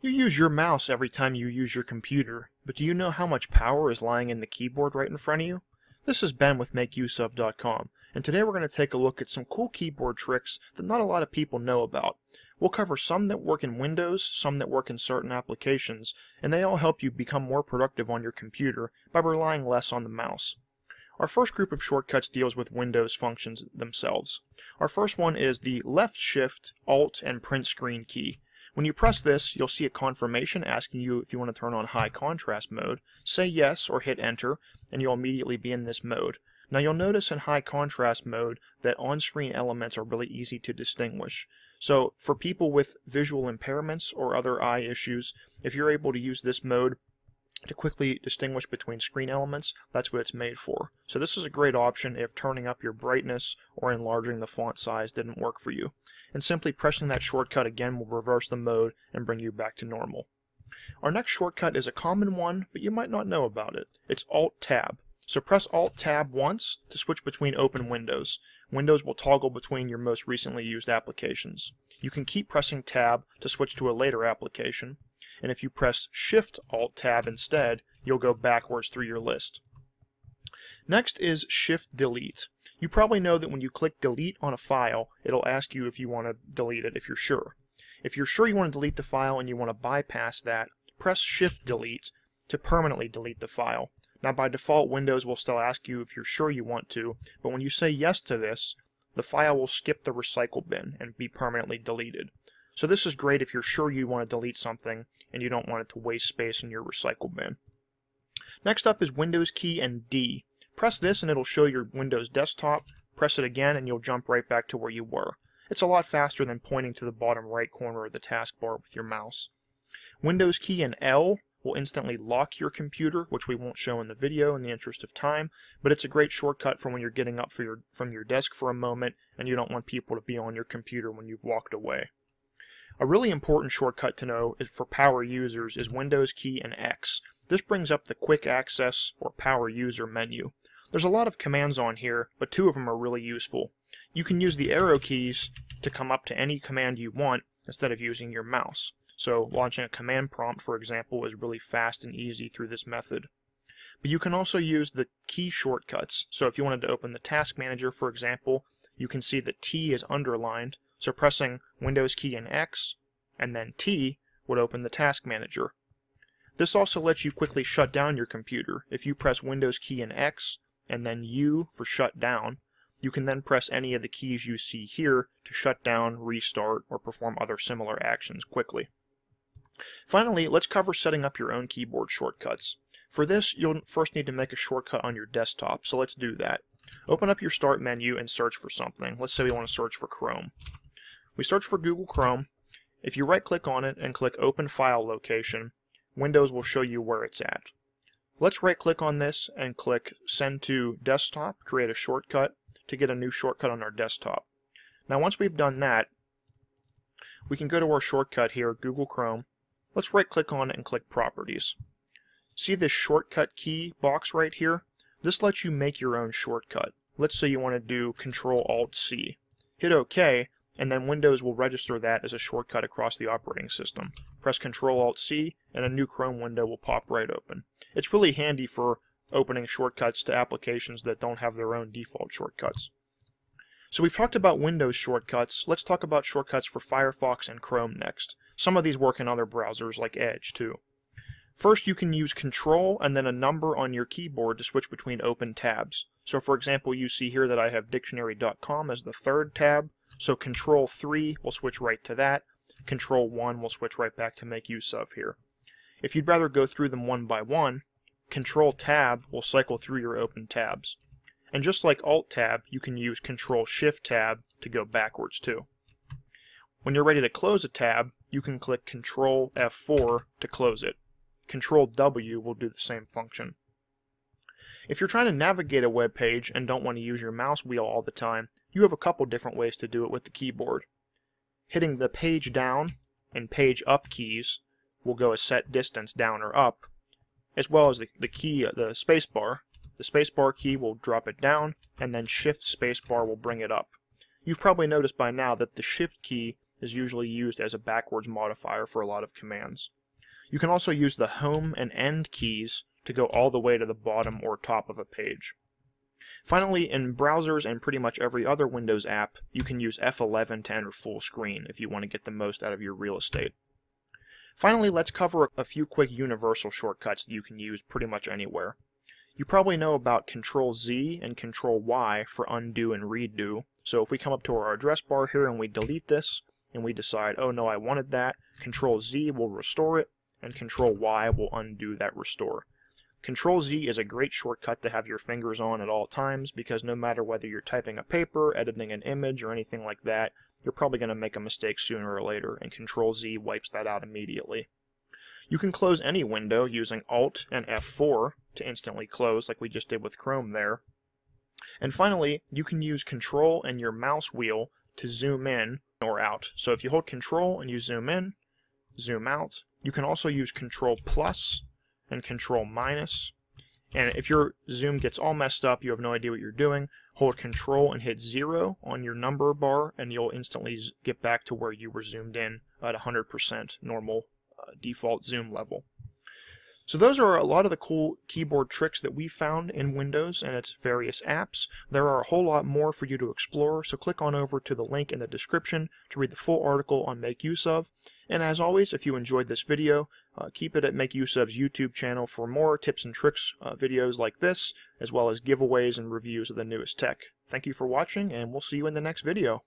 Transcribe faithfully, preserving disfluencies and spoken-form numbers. You use your mouse every time you use your computer, but do you know how much power is lying in the keyboard right in front of you? This is Ben with make use of dot com, and today we're going to take a look at some cool keyboard tricks that not a lot of people know about. We'll cover some that work in Windows, some that work in certain applications, and they all help you become more productive on your computer by relying less on the mouse. Our first group of shortcuts deals with Windows functions themselves. Our first one is the left shift, alt, and print screen key. When you press this, you'll see a confirmation asking you if you want to turn on high contrast mode. Say yes or hit enter, and you'll immediately be in this mode. Now you'll notice in high contrast mode that on-screen elements are really easy to distinguish. So for people with visual impairments or other eye issues, if you're able to use this mode to quickly distinguish between screen elements, that's what it's made for. So this is a great option if turning up your brightness or enlarging the font size didn't work for you. And simply pressing that shortcut again will reverse the mode and bring you back to normal. Our next shortcut is a common one, but you might not know about it. It's Alt-Tab. So press Alt-Tab once to switch between open windows. Windows will toggle between your most recently used applications. You can keep pressing Tab to switch to a later application. And if you press Shift-Alt-Tab instead, you'll go backwards through your list. Next is Shift-Delete. You probably know that when you click Delete on a file, it'll ask you if you want to delete it, if you're sure. If you're sure you want to delete the file and you want to bypass that, press Shift-Delete to permanently delete the file. Now by default, Windows will still ask you if you're sure you want to, but when you say yes to this, the file will skip the recycle bin and be permanently deleted. So this is great if you're sure you want to delete something and you don't want it to waste space in your recycle bin. Next up is Windows key and D. Press this and it'll show your Windows desktop. Press it again and you'll jump right back to where you were. It's a lot faster than pointing to the bottom right corner of the taskbar with your mouse. Windows key and L will instantly lock your computer, which we won't show in the video in the interest of time, but it's a great shortcut for when you're getting up for your, from your desk for a moment and you don't want people to be on your computer when you've walked away. A really important shortcut to know is for power users is Windows key and X. This brings up the quick access or power user menu. There's a lot of commands on here, but two of them are really useful. You can use the arrow keys to come up to any command you want instead of using your mouse. So launching a command prompt, for example, is really fast and easy through this method. But you can also use the key shortcuts. So if you wanted to open the Task Manager, for example, you can see that T is underlined. So pressing Windows key and X, and then T, would open the Task Manager. This also lets you quickly shut down your computer. If you press Windows key and X, and then U for shut down, you can then press any of the keys you see here to shut down, restart, or perform other similar actions quickly. Finally, let's cover setting up your own keyboard shortcuts. For this, you'll first need to make a shortcut on your desktop, so let's do that. Open up your Start menu and search for something. Let's say we want to search for Chrome. We search for Google Chrome. If you right-click on it and click Open File Location, Windows will show you where it's at. Let's right-click on this and click Send to Desktop, create a shortcut to get a new shortcut on our desktop. Now once we've done that, we can go to our shortcut here, Google Chrome. Let's right-click on it and click Properties. See this shortcut key box right here? This lets you make your own shortcut. Let's say you want to do control alt C. Hit OK, and then Windows will register that as a shortcut across the operating system. Press control alt C, and a new Chrome window will pop right open. It's really handy for opening shortcuts to applications that don't have their own default shortcuts. So we've talked about Windows shortcuts. Let's talk about shortcuts for Firefox and Chrome next. Some of these work in other browsers like Edge too. First, you can use Control and then a number on your keyboard to switch between open tabs. So for example, you see here that I have dictionary dot com as the third tab. So control three will switch right to that, control one will switch right back to make use of here. If you'd rather go through them one by one, control tab will cycle through your open tabs. And just like alt tab, you can use control shift tab to go backwards too. When you're ready to close a tab, you can click control F four to close it. control W will do the same function. If you're trying to navigate a web page and don't want to use your mouse wheel all the time, you have a couple different ways to do it with the keyboard. Hitting the page down and page up keys will go a set distance down or up, as well as the, the key, the spacebar. The spacebar key will drop it down, and then shift spacebar will bring it up. You've probably noticed by now that the shift key is usually used as a backwards modifier for a lot of commands. You can also use the home and end keys to go all the way to the bottom or top of a page. Finally, in browsers and pretty much every other Windows app, you can use F eleven to enter full screen if you want to get the most out of your real estate. Finally, let's cover a few quick universal shortcuts that you can use pretty much anywhere. You probably know about control Z and control Y for undo and redo, so if we come up to our address bar here and we delete this, and we decide, oh no, I wanted that, control Z will restore it, and control Y will undo that restore. control Z is a great shortcut to have your fingers on at all times, because no matter whether you're typing a paper, editing an image, or anything like that, you're probably going to make a mistake sooner or later, and control Z wipes that out immediately. You can close any window using Alt and F four to instantly close, like we just did with Chrome there. And finally, you can use Control and your mouse wheel to zoom in or out. So if you hold Control and you zoom in, zoom out. You can also use Control Plus and Control Minus. And if your zoom gets all messed up, you have no idea what you're doing, hold Control and hit zero on your number bar, and you'll instantly get back to where you were zoomed in at one hundred percent normal default zoom level. So those are a lot of the cool keyboard tricks that we found in Windows and its various apps. There are a whole lot more for you to explore, so click on over to the link in the description to read the full article on Make Use Of. And as always, if you enjoyed this video, uh, keep it at Make Use Of's YouTube channel for more tips and tricks uh, videos like this, as well as giveaways and reviews of the newest tech. Thank you for watching, and we'll see you in the next video.